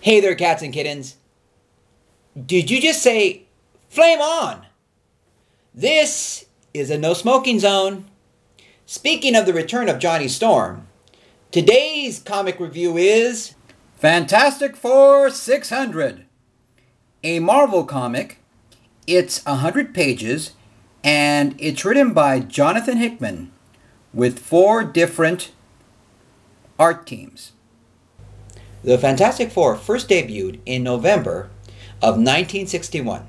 Hey there, cats and kittens. Did you just say, flame on? This is a no smoking zone. Speaking of the return of Johnny Storm, today's comic review is Fantastic Four 600, a Marvel comic. It's 100 pages, and it's written by Jonathan Hickman with 4 different art teams. The Fantastic Four first debuted in November of 1961.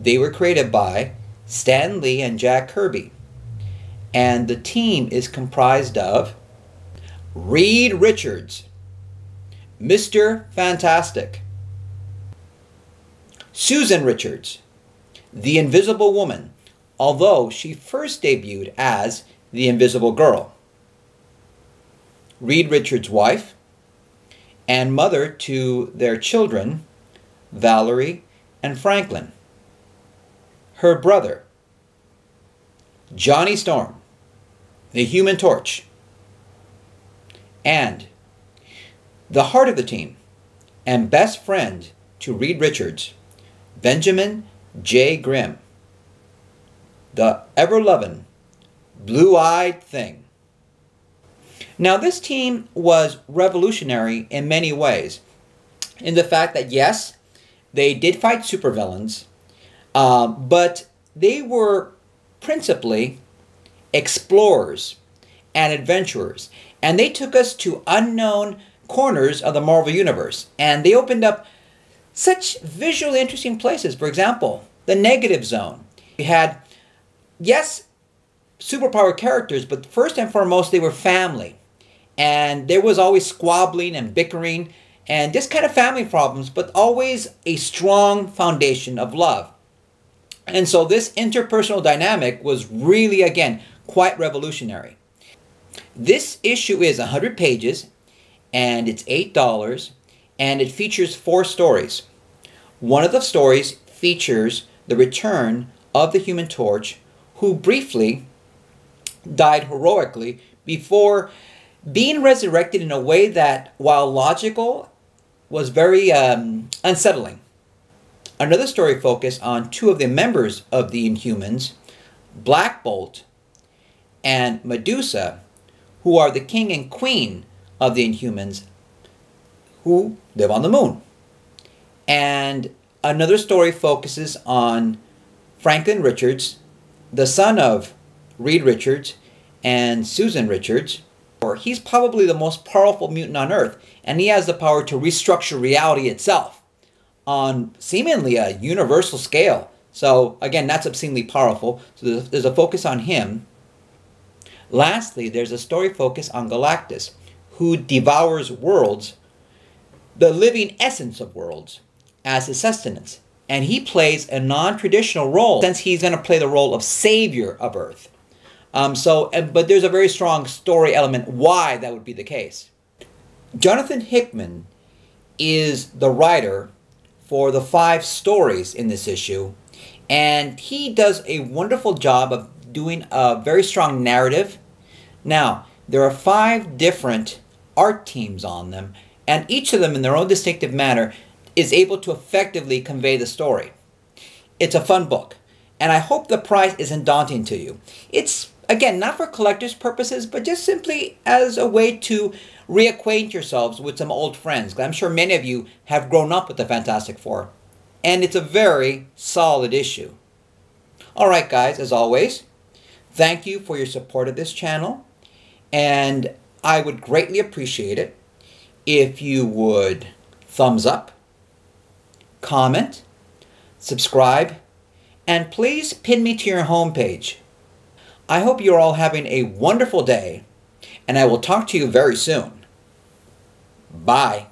They were created by Stan Lee and Jack Kirby, and the team is comprised of Reed Richards, Mr. Fantastic, Susan Richards, the Invisible Woman, although she first debuted as the Invisible Girl, Reed Richards' wife, and mother to their children, Valerie and Franklin. Her brother, Johnny Storm, the Human Torch, and the heart of the team and best friend to Reed Richards, Benjamin J. Grimm, the ever-loving, blue-eyed Thing. Now, this team was revolutionary in many ways, in the fact that, yes, they did fight supervillains, but they were principally explorers and adventurers. And they took us to unknown corners of the Marvel Universe. And they opened up such visually interesting places. For example, the Negative Zone. We had, yes, superpower characters, but first and foremost, they were family. And there was always squabbling and bickering and just kind of family problems, but always a strong foundation of love. And so this interpersonal dynamic was really, again, quite revolutionary. This issue is 100 pages, and it's $8, and it features 4 stories. One of the stories features the return of the Human Torch, who briefly died heroically before being resurrected in a way that, while logical, was very unsettling. Another story focused on 2 of the members of the Inhumans, Black Bolt and Medusa, who are the king and queen of the Inhumans, who live on the moon. And another story focuses on Franklin Richards, the son of Reed Richards and Susan Richards. He's probably the most powerful mutant on Earth, and he has the power to restructure reality itself on seemingly a universal scale. So again, that's obscenely powerful. So there's a focus on him. Lastly, there's a story focused on Galactus, who devours worlds, the living essence of worlds, as his sustenance. And he plays a non-traditional role, since he's going to play the role of savior of Earth. But there's a very strong story element why that would be the case. Jonathan Hickman is the writer for the 5 stories in this issue, and he does a wonderful job of doing a very strong narrative. Now, there are 5 different art teams on them, and each of them in their own distinctive manner is able to effectively convey the story. It's a fun book, and I hope the price isn't daunting to you. It's, again, not for collector's purposes, but just simply as a way to reacquaint yourselves with some old friends. I'm sure many of you have grown up with the Fantastic Four, and it's a very solid issue. All right, guys, as always, thank you for your support of this channel, and I would greatly appreciate it if you would thumbs up, comment, subscribe, and please pin me to your homepage. I hope you're all having a wonderful day, and I will talk to you very soon. Bye.